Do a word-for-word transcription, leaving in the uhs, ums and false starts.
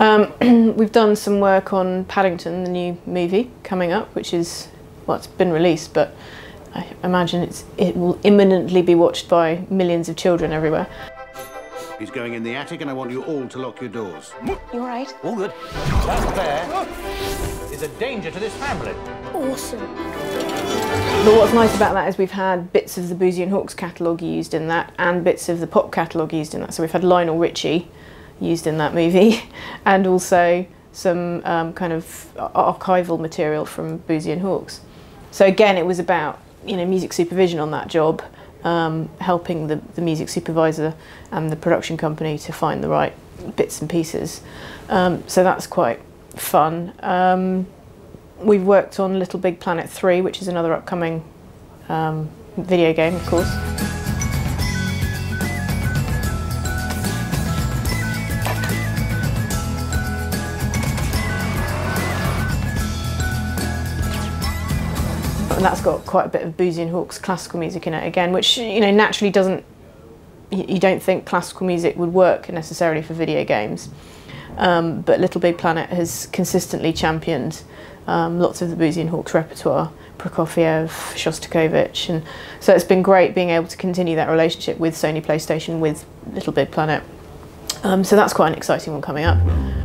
Um, we've done some work on Paddington, the new movie coming up, which is, well, it's been released, but I imagine it's, it will imminently be watched by millions of children everywhere. He's going in the attic and I want you all to lock your doors. You all right? All good. That bear is a danger to this family. Awesome. But what's nice about that is we've had bits of the Boosey and Hawkes catalogue used in that and bits of the pop catalogue used in that. So we've had Lionel Richie used in that movie and also some um, kind of archival material from Boosey and Hawkes. So again, it was about, you know, music supervision on that job, um, helping the, the music supervisor and the production company to find the right bits and pieces. Um, so that's quite fun. Um, we've worked on Little Big Planet three, which is another upcoming um, video game, of course. And that's got quite a bit of Boosey and Hawkes classical music in it again, which, you know, naturally doesn't, you don't think classical music would work necessarily for video games. Um, but Little Big Planet has consistently championed um, lots of the Boosey and Hawkes repertoire, Prokofiev, Shostakovich, and so it's been great being able to continue that relationship with Sony PlayStation, with Little Big Planet. Um, so that's quite an exciting one coming up.